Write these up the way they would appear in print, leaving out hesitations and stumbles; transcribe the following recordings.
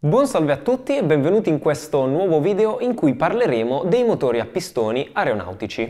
Buon salve a tutti e benvenuti in questo nuovo video in cui parleremo dei motori a pistoni aeronautici.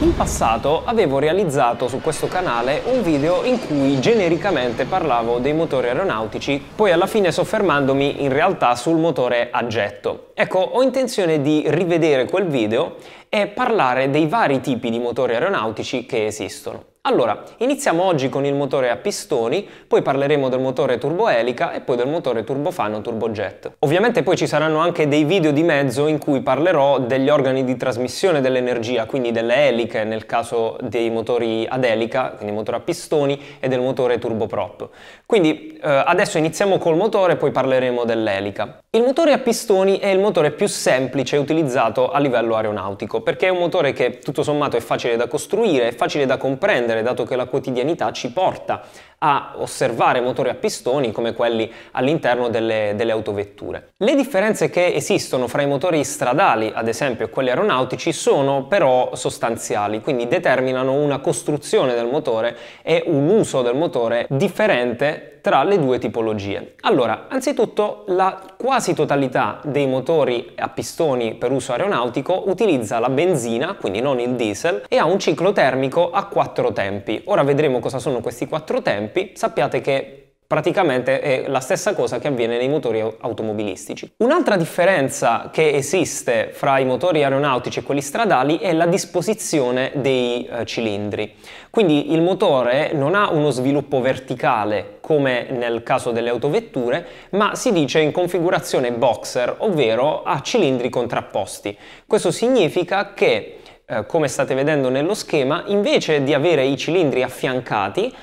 In passato avevo realizzato su questo canale un video in cui genericamente parlavo dei motori aeronautici, poi alla fine soffermandomi in realtà sul motore a getto. Ecco, ho intenzione di rivedere quel video e parlare dei vari tipi di motori aeronautici che esistono. Allora, iniziamo oggi con il motore a pistoni, poi parleremo del motore turboelica e poi del motore turbofano turbojet. Ovviamente poi ci saranno anche dei video di mezzo in cui parlerò degli organi di trasmissione dell'energia, quindi delle eliche nel caso dei motori ad elica, quindi motore a pistoni, e del motore turboprop. Quindi adesso iniziamo col motore, poi parleremo dell'elica. Il motore a pistoni è il motore più semplice utilizzato a livello aeronautico, perché è un motore che tutto sommato è facile da costruire, è facile da comprendere, dato che la quotidianità ci porta a osservare motori a pistoni come quelli all'interno delle autovetture. Le differenze che esistono fra i motori stradali, ad esempio, e quelli aeronautici sono però sostanziali, quindi determinano una costruzione del motore e un uso del motore differente tra le due tipologie. Allora, anzitutto la quasi totalità dei motori a pistoni per uso aeronautico utilizza la benzina, quindi non il diesel, e ha un ciclo termico a 4 tempi. Ora vedremo cosa sono questi 4 tempi. Sappiate che praticamente è la stessa cosa che avviene nei motori automobilistici. Un'altra differenza che esiste fra i motori aeronautici e quelli stradali è la disposizione dei cilindri. Quindi il motore non ha uno sviluppo verticale come nel caso delle autovetture, ma si dice in configurazione boxer, ovvero a cilindri contrapposti. Questo significa che, come state vedendo nello schema, invece di avere i cilindri affiancati,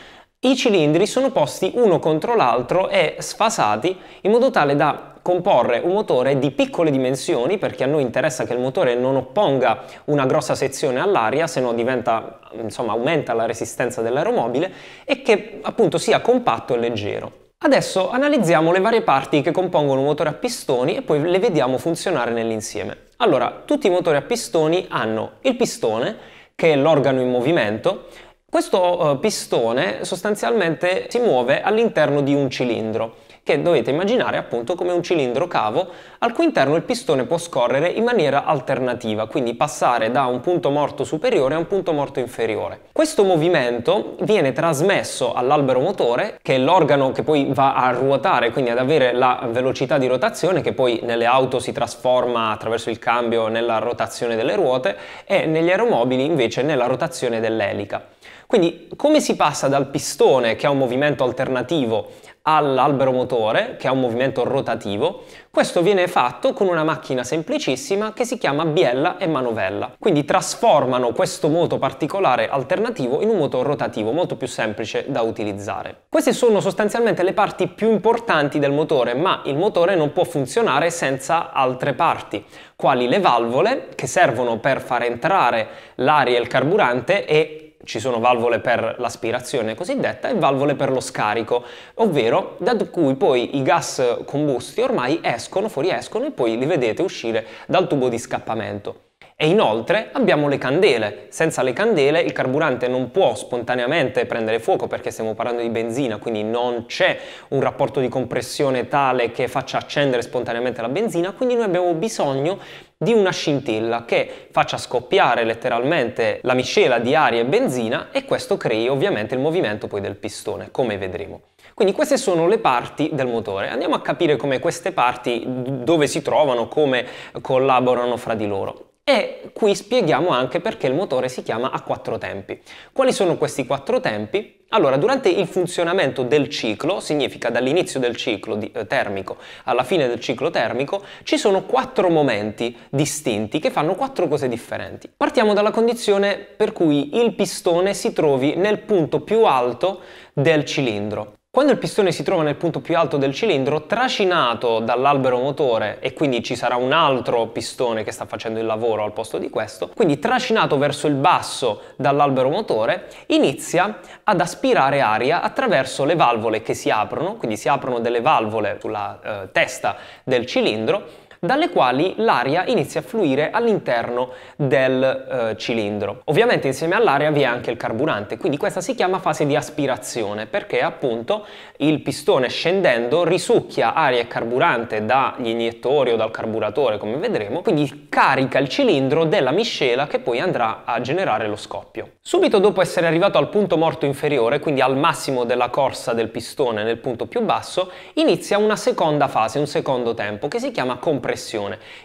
i cilindri sono posti uno contro l'altro e sfasati in modo tale da comporre un motore di piccole dimensioni, perché a noi interessa che il motore non opponga una grossa sezione all'aria, se no diventa, insomma, aumenta la resistenza dell'aeromobile, e che appunto sia compatto e leggero. Adesso analizziamo le varie parti che compongono un motore a pistoni e poi le vediamo funzionare nell'insieme. Allora, tutti i motori a pistoni hanno il pistone, che è l'organo in movimento. Questo pistone sostanzialmente si muove all'interno di un cilindro, che dovete immaginare appunto come un cilindro cavo al cui interno il pistone può scorrere in maniera alternativa, quindi passare da un punto morto superiore a un punto morto inferiore. Questo movimento viene trasmesso all'albero motore, che è l'organo che poi va a ruotare, quindi ad avere la velocità di rotazione che poi nelle auto si trasforma attraverso il cambio nella rotazione delle ruote, e negli aeromobili invece nella rotazione dell'elica. Quindi come si passa dal pistone, che ha un movimento alternativo, all'albero motore, che ha un movimento rotativo? Questo viene fatto con una macchina semplicissima che si chiama biella e manovella. Quindi trasformano questo moto particolare alternativo in un moto rotativo, molto più semplice da utilizzare. Queste sono sostanzialmente le parti più importanti del motore, ma il motore non può funzionare senza altre parti, quali le valvole, che servono per far entrare l'aria e il carburante, e ci sono valvole per l'aspirazione cosiddetta e valvole per lo scarico, ovvero da cui poi i gas combusti ormai escono, fuoriescono, e poi li vedete uscire dal tubo di scappamento. E inoltre abbiamo le candele. Senza le candele il carburante non può spontaneamente prendere fuoco, perché stiamo parlando di benzina, quindi non c'è un rapporto di compressione tale che faccia accendere spontaneamente la benzina, quindi noi abbiamo bisogno di una scintilla che faccia scoppiare letteralmente la miscela di aria e benzina, e questo crei ovviamente il movimento poi del pistone, come vedremo. Quindi queste sono le parti del motore. Andiamo a capire come queste parti, dove si trovano, come collaborano fra di loro. E qui spieghiamo anche perché il motore si chiama a 4 tempi. Quali sono questi 4 tempi? Allora, durante il funzionamento del ciclo, significa dall'inizio del ciclo termico alla fine del ciclo termico, ci sono 4 momenti distinti che fanno 4 cose differenti. Partiamo dalla condizione per cui il pistone si trovi nel punto più alto del cilindro. Quando il pistone si trova nel punto più alto del cilindro, trascinato dall'albero motore, e quindi ci sarà un altro pistone che sta facendo il lavoro al posto di questo, quindi trascinato verso il basso dall'albero motore, inizia ad aspirare aria attraverso le valvole che si aprono, quindi si aprono delle valvole sulla testa del cilindro, dalle quali l'aria inizia a fluire all'interno del cilindro. Ovviamente insieme all'aria vi è anche il carburante, quindi questa si chiama fase di aspirazione, perché appunto il pistone scendendo risucchia aria e carburante dagli iniettori o dal carburatore, come vedremo, quindi carica il cilindro della miscela che poi andrà a generare lo scoppio. Subito dopo essere arrivato al punto morto inferiore, quindi al massimo della corsa del pistone nel punto più basso, inizia una seconda fase, un secondo tempo, che si chiama compressione.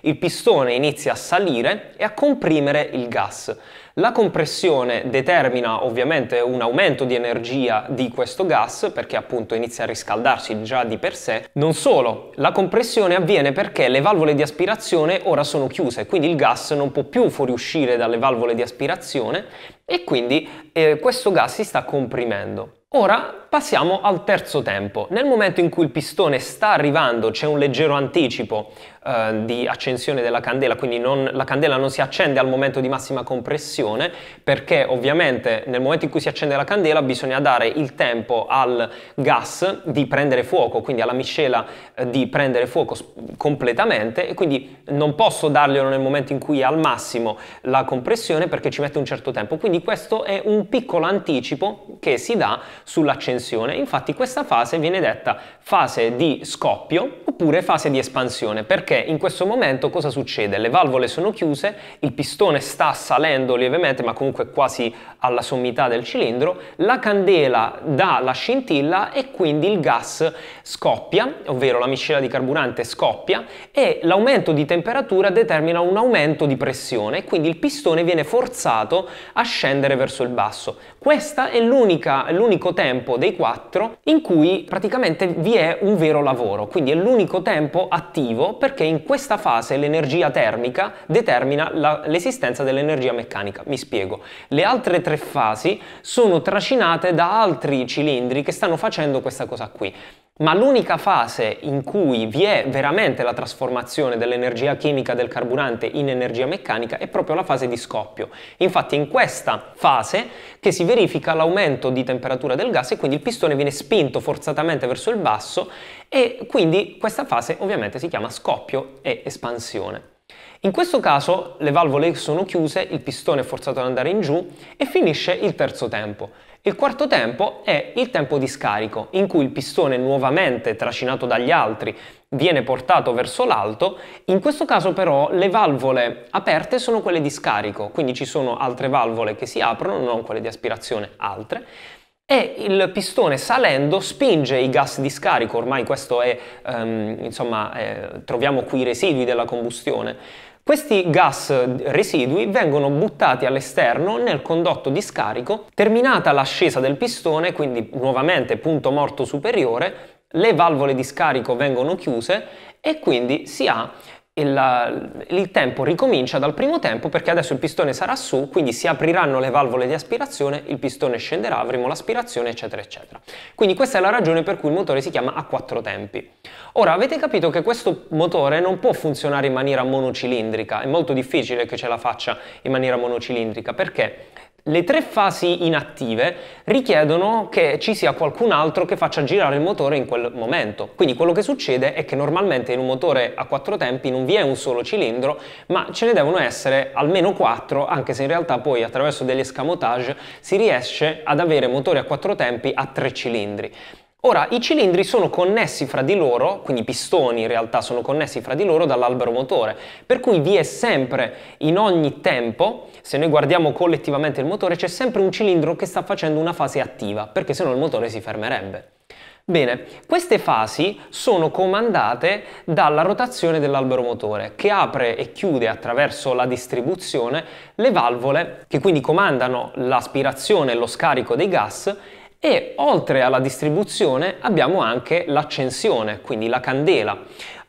Il pistone inizia a salire e a comprimere il gas. La compressione determina ovviamente un aumento di energia di questo gas, perché appunto inizia a riscaldarsi già di per sé. Non solo, la compressione avviene perché le valvole di aspirazione ora sono chiuse, quindi il gas non può più fuoriuscire dalle valvole di aspirazione e quindi questo gas si sta comprimendo. Ora passiamo al terzo tempo. Nel momento in cui il pistone sta arrivando c'è un leggero anticipo di accensione della candela, quindi la candela non si accende al momento di massima compressione, perché ovviamente nel momento in cui si accende la candela bisogna dare il tempo al gas di prendere fuoco, quindi alla miscela di prendere fuoco completamente, e quindi non posso darglielo nel momento in cui è al massimo la compressione perché ci mette un certo tempo, quindi questo è un piccolo anticipo che si dà sull'accensione. Infatti questa fase viene detta fase di scoppio oppure fase di espansione, perché in questo momento cosa succede? Le valvole sono chiuse, il pistone sta salendo lievemente ma comunque quasi alla sommità del cilindro, la candela dà la scintilla e quindi il gas scoppia, ovvero la miscela di carburante scoppia, e l'aumento di temperatura determina un aumento di pressione, quindi il pistone viene forzato a scendere verso il basso. Questa è l'unico tempo dei quattro in cui praticamente vi è un vero lavoro, quindi è l'unico tempo attivo, perché in questa fase l'energia termica determina l'esistenza dell'energia meccanica. Mi spiego. Le altre tre fasi sono trascinate da altri cilindri che stanno facendo questa cosa qui. Ma l'unica fase in cui vi è veramente la trasformazione dell'energia chimica del carburante in energia meccanica è proprio la fase di scoppio. Infatti è in questa fase che si verifica l'aumento di temperatura del gas e quindi il pistone viene spinto forzatamente verso il basso, e quindi questa fase ovviamente si chiama scoppio e espansione. In questo caso le valvole sono chiuse, il pistone è forzato ad andare in giù e finisce il terzo tempo. Il quarto tempo è il tempo di scarico, in cui il pistone nuovamente trascinato dagli altri viene portato verso l'alto. In questo caso però le valvole aperte sono quelle di scarico, quindi ci sono altre valvole che si aprono, non quelle di aspirazione, altre. E il pistone salendo spinge i gas di scarico, ormai questo è, troviamo qui i residui della combustione. Questi gas residui vengono buttati all'esterno nel condotto di scarico. Terminata l'ascesa del pistone, quindi nuovamente punto morto superiore, le valvole di scarico vengono chiuse e quindi si ha il tempo ricomincia dal primo tempo, perché adesso il pistone sarà su, quindi si apriranno le valvole di aspirazione, il pistone scenderà, avremo l'aspirazione, eccetera eccetera. Quindi questa è la ragione per cui il motore si chiama a quattro tempi. Ora avete capito che questo motore non può funzionare in maniera monocilindrica, è molto difficile che ce la faccia in maniera monocilindrica, perché le tre fasi inattive richiedono che ci sia qualcun altro che faccia girare il motore in quel momento. Quindi quello che succede è che normalmente in un motore a quattro tempi non vi è un solo cilindro, ma ce ne devono essere almeno quattro, anche se in realtà poi attraverso degli escamotage si riesce ad avere motori a quattro tempi a tre cilindri. Ora, i cilindri sono connessi fra di loro, quindi i pistoni in realtà sono connessi fra di loro dall'albero motore, per cui vi è sempre, in ogni tempo, se noi guardiamo collettivamente il motore, c'è sempre un cilindro che sta facendo una fase attiva, perché sennò il motore si fermerebbe. Bene, queste fasi sono comandate dalla rotazione dell'albero motore, che apre e chiude attraverso la distribuzione le valvole, che quindi comandano l'aspirazione e lo scarico dei gas. E oltre alla distribuzione abbiamo anche l'accensione, quindi la candela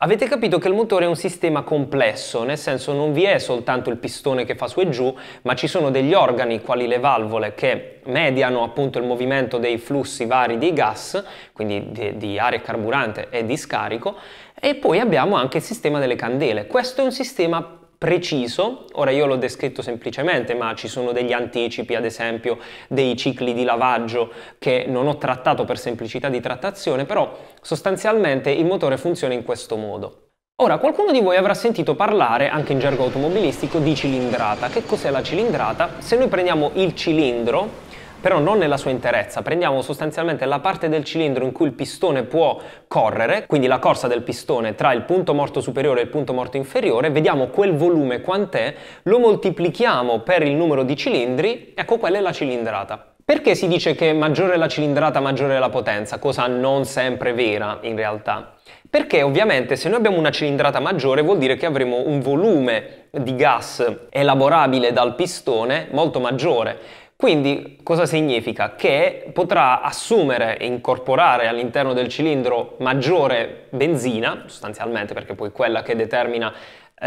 Avete capito che il motore è un sistema complesso, nel senso non vi è soltanto il pistone che fa su e giù, ma ci sono degli organi, quali le valvole, che mediano appunto il movimento dei flussi vari di gas, quindi di aria carburante e di scarico, e poi abbiamo anche il sistema delle candele. Questo è un sistema preciso, ora io l'ho descritto semplicemente, ma ci sono degli anticipi, ad esempio dei cicli di lavaggio che non ho trattato per semplicità di trattazione, però sostanzialmente il motore funziona in questo modo. Ora, qualcuno di voi avrà sentito parlare, anche in gergo automobilistico, di cilindrata. Che cos'è la cilindrata? Se noi prendiamo il cilindro, però non nella sua interezza, prendiamo sostanzialmente la parte del cilindro in cui il pistone può correre, quindi la corsa del pistone tra il punto morto superiore e il punto morto inferiore, vediamo quel volume quant'è, lo moltiplichiamo per il numero di cilindri, ecco quella è la cilindrata. Perché si dice che maggiore la cilindrata maggiore è la potenza, cosa non sempre vera in realtà? Perché ovviamente se noi abbiamo una cilindrata maggiore vuol dire che avremo un volume di gas elaborabile dal pistone molto maggiore. Quindi cosa significa? Che potrà assumere e incorporare all'interno del cilindro maggiore benzina, sostanzialmente, perché poi quella che determina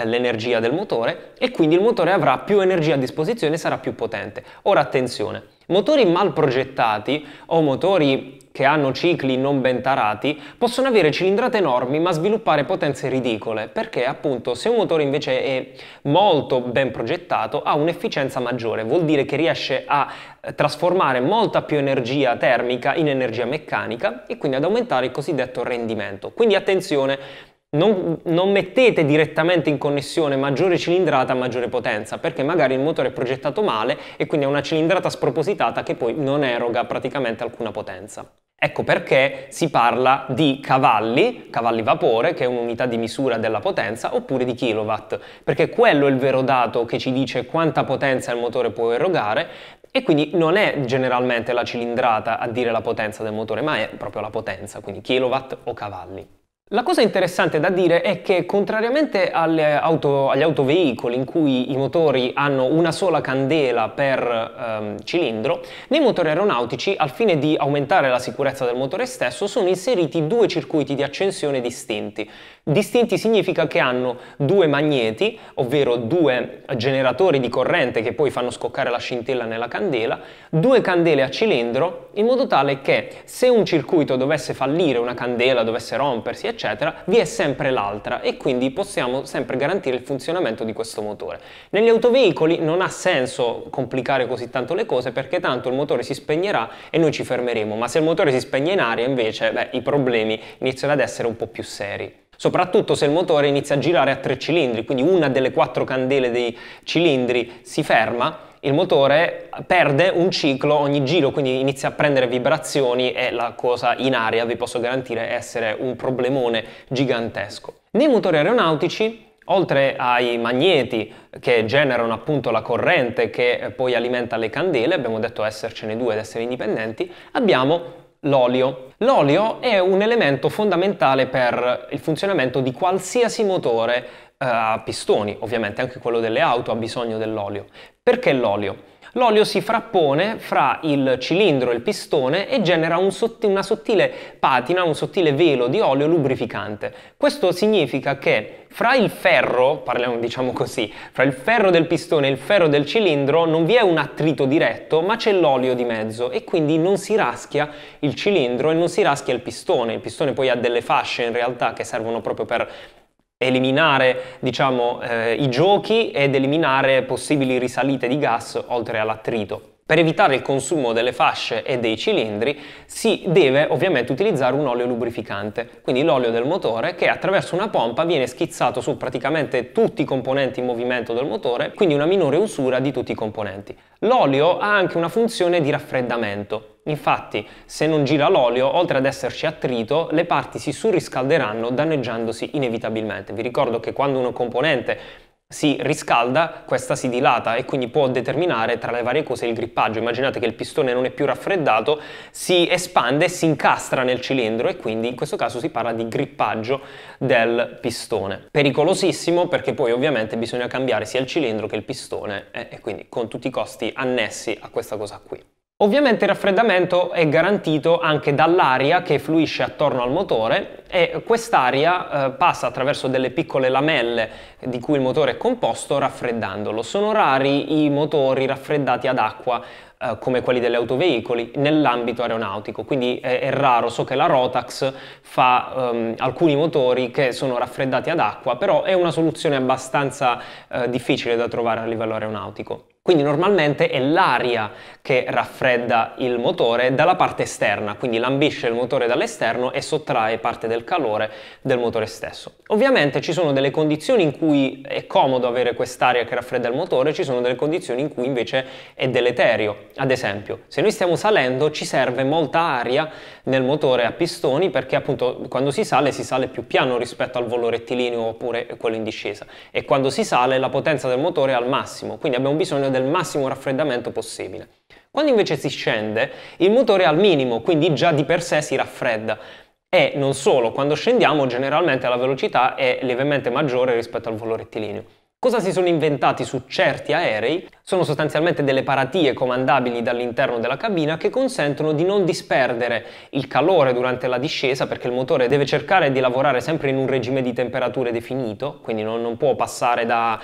l'energia del motore, e quindi il motore avrà più energia a disposizione e sarà più potente. Ora attenzione, motori mal progettati o motori che hanno cicli non ben tarati possono avere cilindrate enormi ma sviluppare potenze ridicole, perché appunto se un motore invece è molto ben progettato ha un'efficienza maggiore, vuol dire che riesce a trasformare molta più energia termica in energia meccanica e quindi ad aumentare il cosiddetto rendimento. Quindi attenzione, non mettete direttamente in connessione maggiore cilindrata a maggiore potenza, perché magari il motore è progettato male e quindi ha una cilindrata spropositata che poi non eroga praticamente alcuna potenza. Ecco perché si parla di cavalli vapore, che è un'unità di misura della potenza, oppure di kilowatt, perché quello è il vero dato che ci dice quanta potenza il motore può erogare, e quindi non è generalmente la cilindrata a dire la potenza del motore, ma è proprio la potenza, quindi kilowatt o cavalli. La cosa interessante da dire è che, contrariamente agli autoveicoli in cui i motori hanno una sola candela per cilindro, nei motori aeronautici, al fine di aumentare la sicurezza del motore stesso, sono inseriti due circuiti di accensione distinti. Distinti significa che hanno due magneti, ovvero due generatori di corrente che poi fanno scoccare la scintilla nella candela, due candele a cilindro, in modo tale che se un circuito dovesse fallire, una candela dovesse rompersi, eccetera, vi è sempre l'altra e quindi possiamo sempre garantire il funzionamento di questo motore. Negli autoveicoli non ha senso complicare così tanto le cose, perché tanto il motore si spegnerà e noi ci fermeremo, ma se il motore si spegne in aria invece, i problemi iniziano ad essere un po' più seri. Soprattutto se il motore inizia a girare a tre cilindri, quindi una delle quattro candele dei cilindri si ferma, il motore perde un ciclo ogni giro, quindi inizia a prendere vibrazioni e la cosa in aria, vi posso garantire, essere un problemone gigantesco. Nei motori aeronautici, oltre ai magneti che generano appunto la corrente che poi alimenta le candele, abbiamo detto essercene due ed essere indipendenti, abbiamo l'olio. L'olio è un elemento fondamentale per il funzionamento di qualsiasi motore a pistoni, ovviamente anche quello delle auto ha bisogno dell'olio. Perché l'olio? L'olio si frappone fra il cilindro e il pistone e genera una sottile patina, un sottile velo di olio lubrificante. Questo significa che fra il ferro, fra il ferro del pistone e il ferro del cilindro non vi è un attrito diretto, ma c'è l'olio di mezzo e quindi non si raschia il cilindro e non si raschia il pistone. Il pistone poi ha delle fasce in realtà che servono proprio per eliminare i giochi ed eliminare possibili risalite di gas oltre all'attrito. Per evitare il consumo delle fasce e dei cilindri si deve ovviamente utilizzare un olio lubrificante, quindi l'olio del motore che attraverso una pompa viene schizzato su praticamente tutti i componenti in movimento del motore, quindi una minore usura di tutti i componenti. L'olio ha anche una funzione di raffreddamento. Infatti, se non gira l'olio, oltre ad esserci attrito, le parti si surriscalderanno danneggiandosi inevitabilmente. Vi ricordo che quando un componente si riscalda, questa si dilata e quindi può determinare tra le varie cose il grippaggio. Immaginate che il pistone non è più raffreddato, si espande e si incastra nel cilindro e quindi in questo caso si parla di grippaggio del pistone. Pericolosissimo, perché poi ovviamente bisogna cambiare sia il cilindro che il pistone e quindi con tutti i costi annessi a questa cosa qui. Ovviamente il raffreddamento è garantito anche dall'aria che fluisce attorno al motore e quest'aria passa attraverso delle piccole lamelle di cui il motore è composto raffreddandolo. Sono rari i motori raffreddati ad acqua come quelli degli autoveicoli nell'ambito aeronautico, quindi è raro. So che la Rotax fa alcuni motori che sono raffreddati ad acqua, però è una soluzione abbastanza difficile da trovare a livello aeronautico. Quindi normalmente è l'aria che raffredda il motore dalla parte esterna, quindi lambisce il motore dall'esterno e sottrae parte del calore del motore stesso. Ovviamente ci sono delle condizioni in cui è comodo avere quest'aria che raffredda il motore, ci sono delle condizioni in cui invece è deleterio. Ad esempio, se noi stiamo salendo ci serve molta aria nel motore a pistoni perché appunto quando si sale più piano rispetto al volo rettilineo oppure quello in discesa e quando si sale la potenza del motore è al massimo, quindi abbiamo bisogno del massimo raffreddamento possibile. Quando invece si scende, il motore è al minimo, quindi già di per sé si raffredda. E non solo, quando scendiamo generalmente la velocità è lievemente maggiore rispetto al volo rettilineo. Cosa si sono inventati su certi aerei? Sono sostanzialmente delle paratie comandabili dall'interno della cabina che consentono di non disperdere il calore durante la discesa, perché il motore deve cercare di lavorare sempre in un regime di temperature definito, quindi non può passare da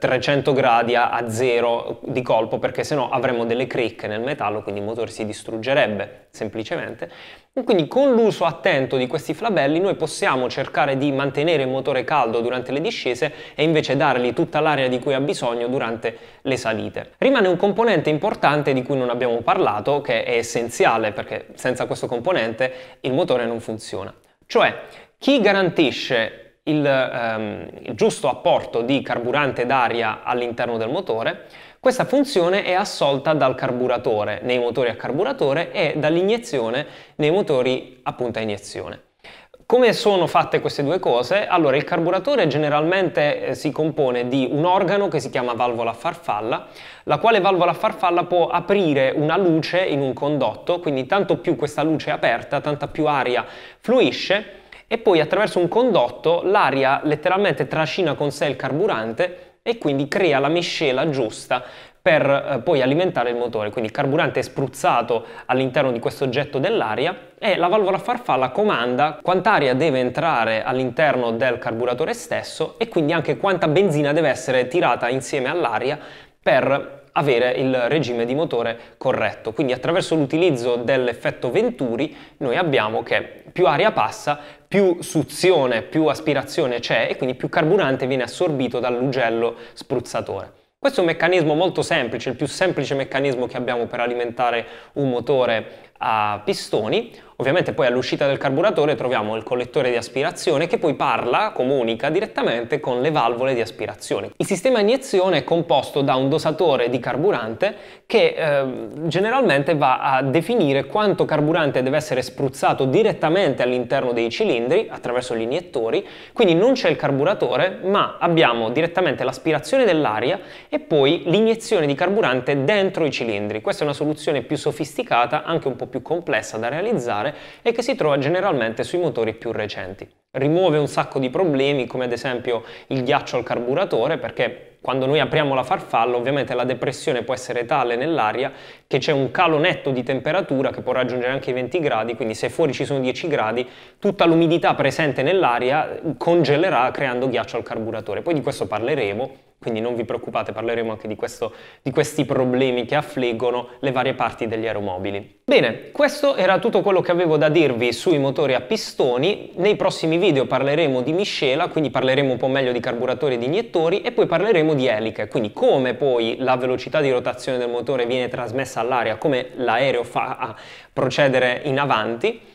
300 gradi a 0 di colpo, perché sennò avremo delle cricche nel metallo, quindi il motore si distruggerebbe semplicemente. E quindi con l'uso attento di questi flabelli noi possiamo cercare di mantenere il motore caldo durante le discese e invece dargli tutta l'aria di cui ha bisogno durante le salite. Rimane un componente importante di cui non abbiamo parlato, che è essenziale perché senza questo componente il motore non funziona. Cioè, chi garantisce il giusto apporto di carburante d'aria all'interno del motore? Questa funzione è assolta dal carburatore nei motori a carburatore e dall'iniezione nei motori a punta iniezione. Come sono fatte queste due cose? Allora, il carburatore generalmente si compone di un organo che si chiama valvola a farfalla, la quale valvola a farfalla può aprire una luce in un condotto, quindi tanto più questa luce è aperta, tanta più aria fluisce e poi attraverso un condotto l'aria letteralmente trascina con sé il carburante e quindi crea la miscela giusta per poi alimentare il motore. Quindi il carburante è spruzzato all'interno di questo getto dell'aria e la valvola a farfalla comanda quant'aria deve entrare all'interno del carburatore stesso e quindi anche quanta benzina deve essere tirata insieme all'aria per avere il regime di motore corretto. Quindi attraverso l'utilizzo dell'effetto Venturi noi abbiamo che più aria passa, più suzione, più aspirazione c'è e quindi più carburante viene assorbito dall'ugello spruzzatore. Questo è un meccanismo molto semplice, il più semplice meccanismo che abbiamo per alimentare un motore a pistoni. Ovviamente poi all'uscita del carburatore troviamo il collettore di aspirazione che poi comunica direttamente con le valvole di aspirazione. Il sistema iniezione è composto da un dosatore di carburante che generalmente va a definire quanto carburante deve essere spruzzato direttamente all'interno dei cilindri attraverso gli iniettori, quindi non c'è il carburatore ma abbiamo direttamente l'aspirazione dell'aria e poi l'iniezione di carburante dentro i cilindri. Questa è una soluzione più sofisticata, anche un po' più complessa da realizzare e che si trova generalmente sui motori più recenti. Rimuove un sacco di problemi come ad esempio il ghiaccio al carburatore, perché quando noi apriamo la farfalla ovviamente la depressione può essere tale nell'aria che c'è un calo netto di temperatura che può raggiungere anche i 20 gradi, quindi se fuori ci sono 10 gradi tutta l'umidità presente nell'aria congelerà creando ghiaccio al carburatore. Poi di questo parleremo, quindi non vi preoccupate, parleremo anche di questi problemi che affliggono le varie parti degli aeromobili. Bene, questo era tutto quello che avevo da dirvi sui motori a pistoni. Nei prossimi video parleremo di miscela, quindi parleremo un po' meglio di carburatori e di iniettori e poi parleremo di eliche, quindi come poi la velocità di rotazione del motore viene trasmessa all'aria, come l'aereo fa a procedere in avanti.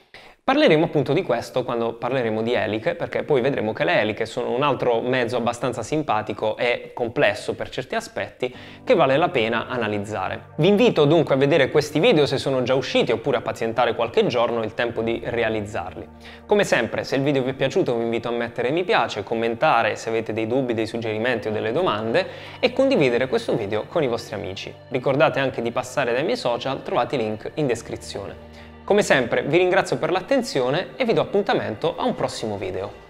Parleremo appunto di questo quando parleremo di eliche, perché poi vedremo che le eliche sono un altro mezzo abbastanza simpatico e complesso per certi aspetti che vale la pena analizzare. Vi invito dunque a vedere questi video se sono già usciti oppure a pazientare qualche giorno il tempo di realizzarli. Come sempre, se il video vi è piaciuto vi invito a mettere mi piace, commentare se avete dei dubbi, dei suggerimenti o delle domande e condividere questo video con i vostri amici. Ricordate anche di passare dai miei social, trovate i link in descrizione. Come sempre vi ringrazio per l'attenzione e vi do appuntamento a un prossimo video.